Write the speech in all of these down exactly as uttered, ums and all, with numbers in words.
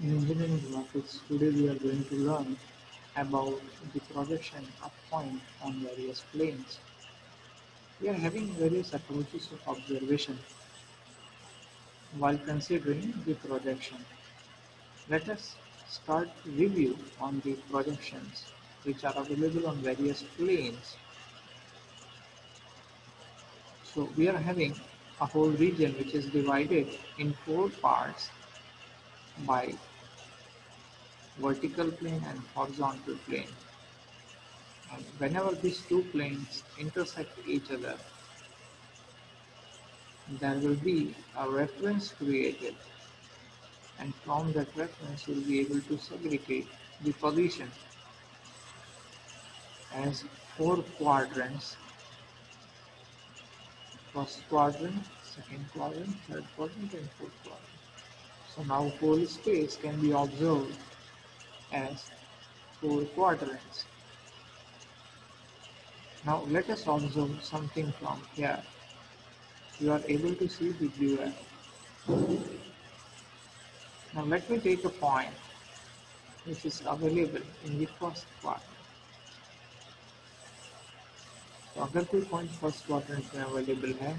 In engineering graphics, today we are going to learn about the projection of point on various planes. We are having various approaches of observation while considering the projection. Let us start review on the projections which are available on various planes. So we are having a whole region which is divided in four parts by vertical plane and horizontal plane, and whenever these two planes intersect each other, there will be a reference created, and from that reference you will be able to segregate the position as four quadrants: first quadrant, second quadrant, third quadrant and fourth quadrant. So now whole space can be observed as four quadrants. Now let us observe something from here. You are able to see the blue arrow. Now let me take a point which is available in the first quadrant. So अगर कोई point first quadrant में available है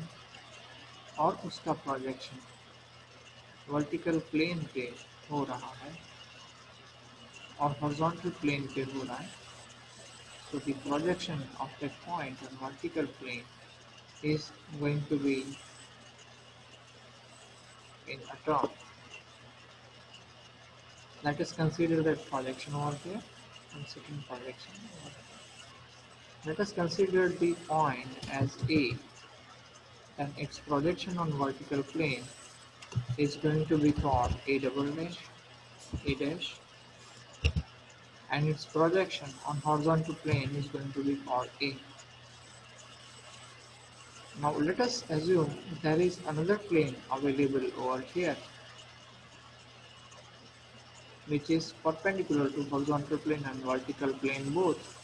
और उसका projection vertical plane पे हो रहा है और horizontal plane पे हो रहा है, so the projection of that point on vertical plane is going to be in a term. Let us consider that projection over here and second projection over here. Let us consider the point as A, and its projection on vertical plane is going to be called A double dash, A dash, and its projection on horizontal plane is going to be called A. Now let us assume there is another plane available over here which is perpendicular to horizontal plane and vertical plane both,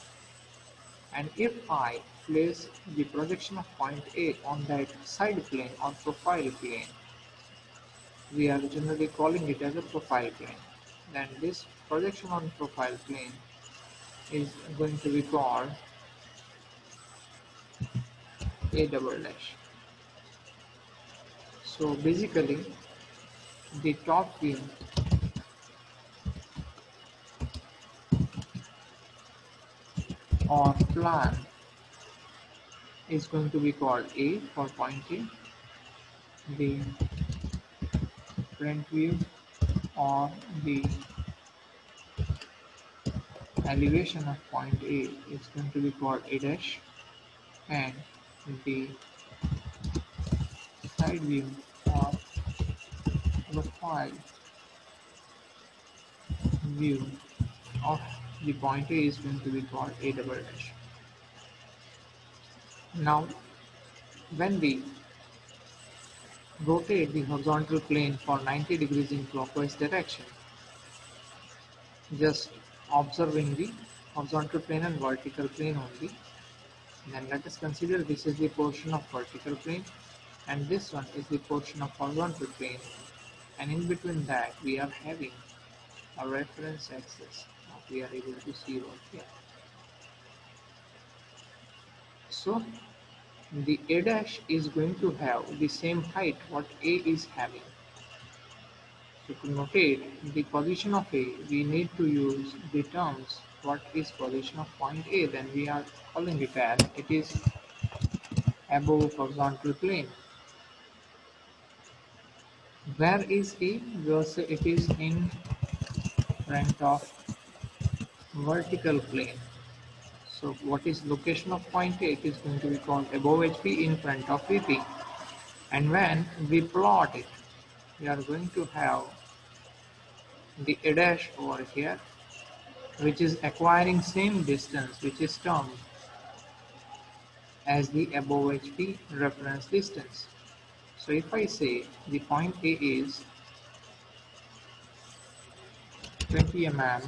and if I place the projection of point A on that side plane or profile plane, we are generally calling it as a profile plane, then this projection on profile plane is going to be called A double dash. So basically the top view or plan is going to be called A for point A, the front view or the elevation of point A is going to be called A dash, and the side view or profile view of the point A is going to be called A double dash. Now when we rotate the horizontal plane for ninety degrees in clockwise direction, just observing the horizontal plane and vertical plane only, then let us consider this is the portion of vertical plane and this one is the portion of horizontal plane, and in between that we are having a reference axis that we are able to see over here. So the A dash is going to have the same height what A is having. So to notate the position of A, we need to use the terms what is position of point A, then we are calling it as it is above horizontal plane. Where is A? Because it is in front of vertical plane. So what is location of point A? It is going to be called above H P, in front of V P. And when we plot it, we are going to have the A dash over here, which is acquiring same distance which is termed as the above H P reference distance. So if I say the point A is twenty millimeters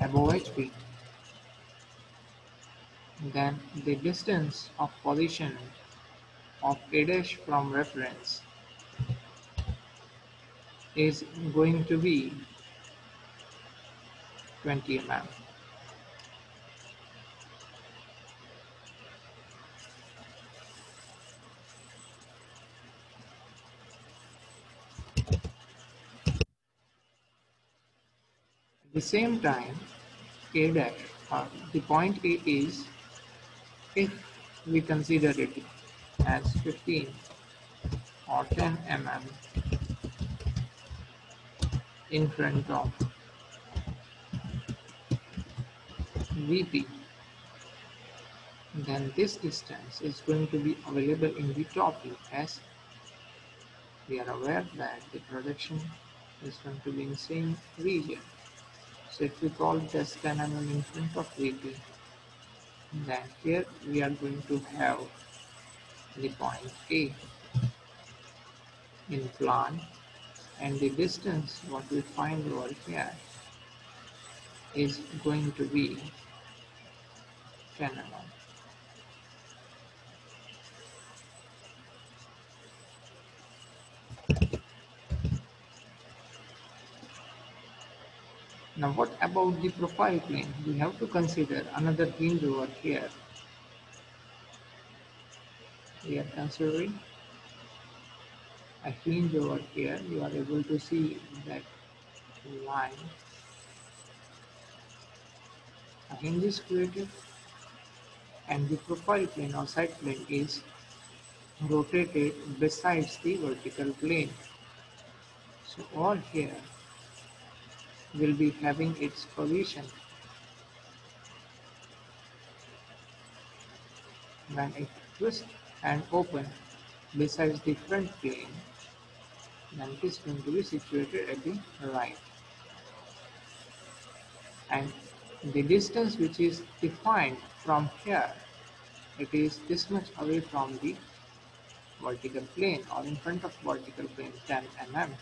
above H P, then the distance of position of A dash from reference is going to be twenty millimeters. At the same time, A dash, or the point A is, if we consider it as fifteen or ten millimeters in front of V P, then this distance is going to be available in the top view, as we are aware that the projection is going to be in the same region. So if we call this ten millimeters in front of V P, then here we are going to have the point A in plan, and the distance what we find over here is going to be ten millimeters. Now what about the profile plane? We have to consider another hinge over here. We are considering a hinge over here. You are able to see that line. A hinge is created and the profile plane or side plane is rotated besides the vertical plane. So all here will be having its position when it twists and open besides the front plane, then it is going to be situated at the right, and the distance which is defined from here, it is this much away from the vertical plane or in front of vertical plane, ten millimeters.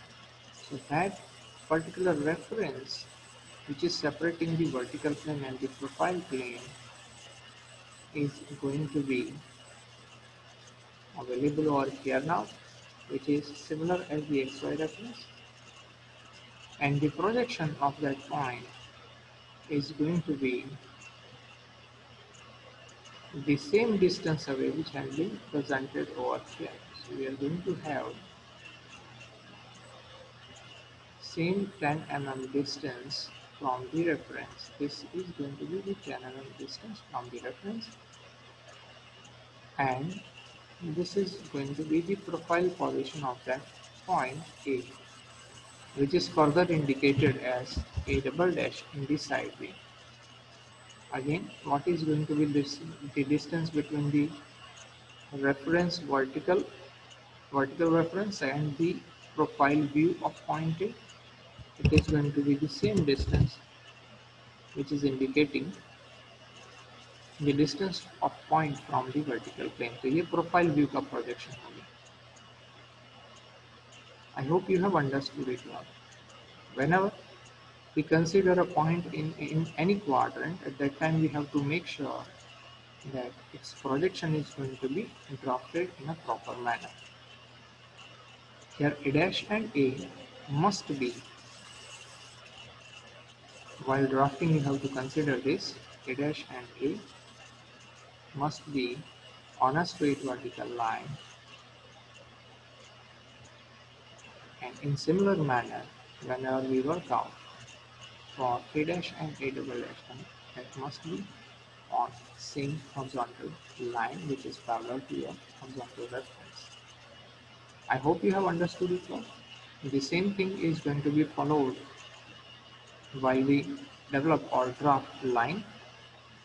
So that particular reference which is separating the vertical plane and the profile plane is going to be available over here now, which is similar as the X Y reference, and the projection of that point is going to be the same distance away which has been presented over here. So we are going to have same ten millimeter distance from the reference. This is going to be the ten millimeter distance from the reference, and this is going to be the profile position of that point A, which is further indicated as A double dash in the side view. Again, what is going to be this, the distance between the reference vertical vertical reference and the profile view of point A? It is going to be the same distance, which is indicating the distance of point from the vertical plane. So ये profile view का projection होगी. I hope you have understood it well. Whenever we consider a point in in any quadrant, at that time we have to make sure that its projection is going to be drafted in a proper manner. Here A dash and A must be, while drafting you have to consider this, A dash and A must be on a straight vertical line, and in similar manner whenever we work out for A dash and A double dash, that must be on same horizontal line which is parallel to your horizontal reference. I hope you have understood it well. The same thing is going to be followed while we develop or draft line,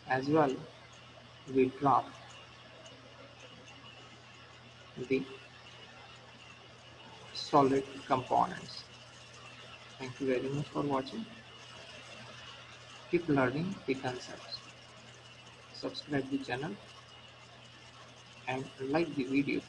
as well we draft the solid components. Thank you very much for watching. Keep learning the concepts. Subscribe the channel and like the video.